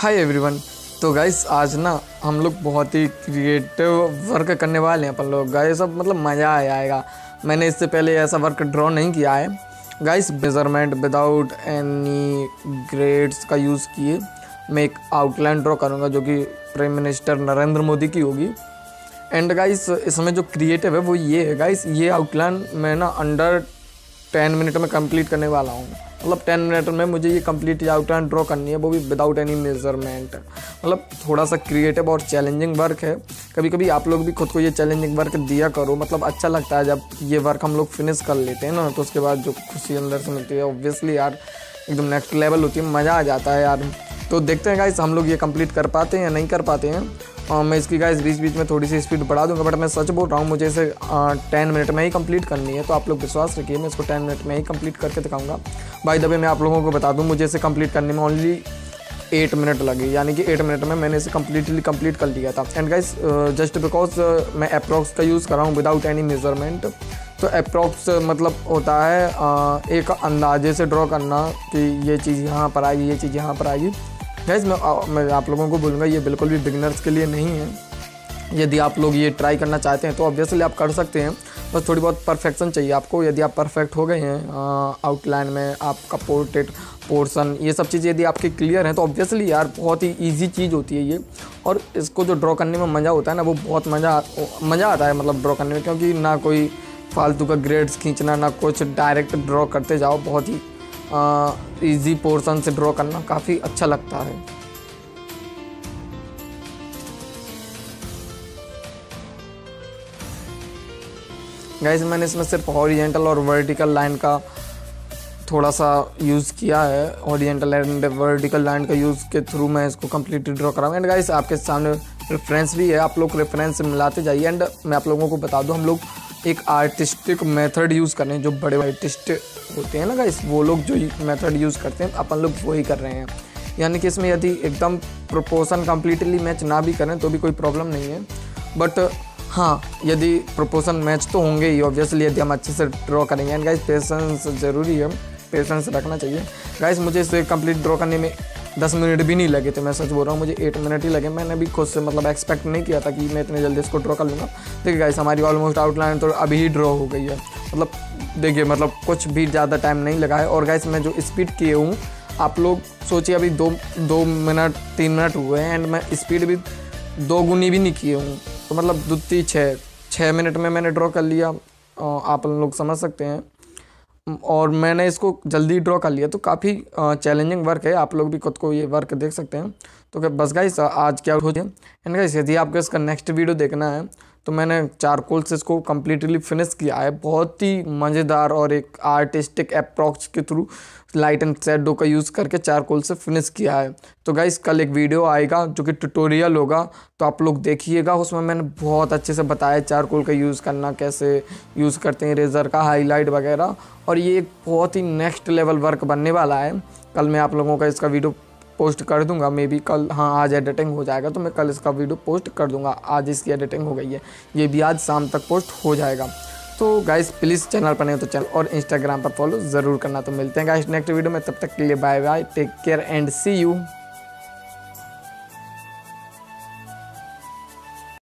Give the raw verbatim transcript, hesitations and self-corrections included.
Hi everyone. तो guys आज ना हम लोग बहुत ही क्रिएटिव वर्क करने वाले हैं अपन लोग गाइस। अब मतलब मज़ा आएगा। मैंने इससे पहले ऐसा वर्क ड्रॉ नहीं किया है guys. Measurement without any grades का यूज़ किए मैं एक आउटलाइन ड्रॉ करूँगा जो कि प्राइम मिनिस्टर नरेंद्र मोदी की होगी। एंड गाइस इसमें जो क्रिएटिव है वो ये है गाइस, ये आउटलाइन मैं ना अंडर टेन मिनट में कंप्लीट करने वाला हूँ। मतलब टेन मिनट में मुझे ये कंप्लीट आउटलाइन ड्रॉ करनी है, वो भी विदाउट एनी मेजरमेंट। मतलब थोड़ा सा क्रिएटिव और चैलेंजिंग वर्क है। कभी कभी आप लोग भी खुद को ये चैलेंजिंग वर्क दिया करो, मतलब अच्छा लगता है जब ये वर्क हम लोग फिनिश कर लेते हैं ना, तो उसके बाद जो खुशी अंदर से मिलती है ऑब्वियसली यार एकदम नेक्स्ट लेवल होती है, मज़ा आ जाता है यार। तो देखते हैं गाइस हम लोग ये कंप्लीट कर पाते हैं या नहीं कर पाते हैं। और मैं इसकी गाइस बीच बीच में थोड़ी सी स्पीड बढ़ा दूंगा, बट मैं सच बोल रहा हूँ मुझे इसे टेन मिनट में ही कंप्लीट करनी है। तो आप लोग विश्वास रखिए मैं इसको टेन मिनट में ही कंप्लीट करके दिखाऊंगा। बाय द वे मैं आप लोगों को बता दूँ मुझे इसे कंप्लीट करने में ओनली एट मिनट लगे, यानी कि एट मिनट में मैंने इसे कम्प्लीटली कंप्लीट कर लिया था। एंड गाइस जस्ट बिकॉज मैं अप्रॉक्स का यूज़ कर रहा हूँ विदाउट एनी मेजरमेंट, तो अप्रॉक्स मतलब होता है uh, एक अंदाजे से ड्रॉ करना कि ये चीज़ यहाँ पर आएगी, ये चीज़ यहाँ पर आएगी। गाइस मैं मैं आप लोगों को बोलूँगा ये बिल्कुल भी बिगिनर्स के लिए नहीं है। यदि आप लोग ये ट्राई करना चाहते हैं तो ऑब्वियसली आप कर सकते हैं, बस थोड़ी बहुत परफेक्शन चाहिए आपको। यदि आप परफेक्ट हो गए हैं आउटलाइन में, आपका पोर्ट्रेट पोर्शन ये सब चीज़ें यदि आपकी क्लियर हैं तो ऑब्वियसली यार बहुत ही ईजी चीज़ होती है ये। और इसको जो ड्रॉ करने में मज़ा होता है ना, वो बहुत मज़ा मज़ा आता है मतलब ड्रॉ करने में, क्योंकि ना कोई फालतू का ग्रेड्स खींचना ना कुछ, डायरेक्ट ड्रॉ करते जाओ। बहुत ही इजी पोर्शन से ड्रॉ करना काफ़ी अच्छा लगता है। गाइस मैंने इसमें सिर्फ हॉरिजेंटल और वर्टिकल लाइन का थोड़ा सा यूज़ किया है। हॉरिजेंटल एंड वर्टिकल लाइन का यूज़ के थ्रू मैं इसको कम्प्लीटली ड्रॉ कराऊंगा। एंड गाइस आपके सामने रेफरेंस भी है, आप लोग रेफरेंस से मिलाते जाइए। एंड मैं आप लोगों को बता दूं हम लोग एक आर्टिस्टिक मेथड यूज़ कर रहे हैं। जो बड़े आर्टिस्ट होते हैं ना गाइस, वो लोग जो मेथड यूज़ करते हैं अपन लोग वही कर रहे हैं। यानी कि इसमें यदि एकदम प्रोपोर्शन कम्प्लीटली मैच ना भी करें तो भी कोई प्रॉब्लम नहीं है, बट हाँ यदि प्रोपोर्शन मैच तो होंगे ही ऑब्वियसली यदि हम अच्छे से ड्रॉ करेंगे। एंड गाइस पेशेंस ज़रूरी है, पेशेंस रखना चाहिए। गाइस मुझे इसे कंप्लीट ड्रॉ करने में दस मिनट भी नहीं लगे थे, मैं सच बोल रहा हूँ मुझे एट मिनट ही लगे। मैंने भी खुद से मतलब एक्सपेक्ट नहीं किया था कि मैं इतने जल्दी इसको ड्रॉ कर लूँगा। देखिए गाइस हमारी ऑलमोस्ट आउटलाइन तो अभी ही ड्रॉ हो गई है, मतलब देखिए मतलब कुछ भी ज़्यादा टाइम नहीं लगा है। और गाइस मैं जो स्पीड किए हूँ आप लोग सोचिए अभी दो दो मिनट तीन मिनट हुए हैं, एंड मैं स्पीड भी दो गुनी भी नहीं किए हूँ। तो मतलब दुत्ती छः छः मिनट में मैंने ड्रॉ कर लिया, आप लोग समझ सकते हैं। और मैंने इसको जल्दी ड्रॉ कर लिया, तो काफ़ी चैलेंजिंग वर्क है। आप लोग भी खुद को ये वर्क देख सकते हैं। तो बस गाइस आज क्या हो जाए। एंड गाइस यदि आपको इसका नेक्स्ट वीडियो देखना है तो मैंने चारकोल से इसको कम्प्लीटली फिनिश किया है। बहुत ही मज़ेदार और एक आर्टिस्टिक अप्रॉक्स के थ्रू लाइट एंड शेडो का यूज़ करके चारकोल से फिनिश किया है। तो गाइस कल एक वीडियो आएगा जो कि ट्यूटोरियल होगा, तो आप लोग देखिएगा। उसमें मैंने बहुत अच्छे से बताया चारकोल का यूज़ करना कैसे यूज़ करते हैं, रेज़र का हाईलाइट वगैरह। और ये एक बहुत ही नेक्स्ट लेवल वर्क बनने वाला है। कल मैं आप लोगों का इसका वीडियो पोस्ट कर दूंगा, मे बी कल, हाँ आज एडिटिंग हो जाएगा तो मैं कल इसका वीडियो पोस्ट कर दूंगा। आज इसकी एडिटिंग हो गई है, ये भी आज शाम तक पोस्ट हो जाएगा। तो गाइस प्लीज़ चैनल पर नहीं तो चैनल और इंस्टाग्राम पर फॉलो ज़रूर करना। तो मिलते हैं गाइस नेक्स्ट वीडियो में, तब तक के लिए bye bye, take care and see you.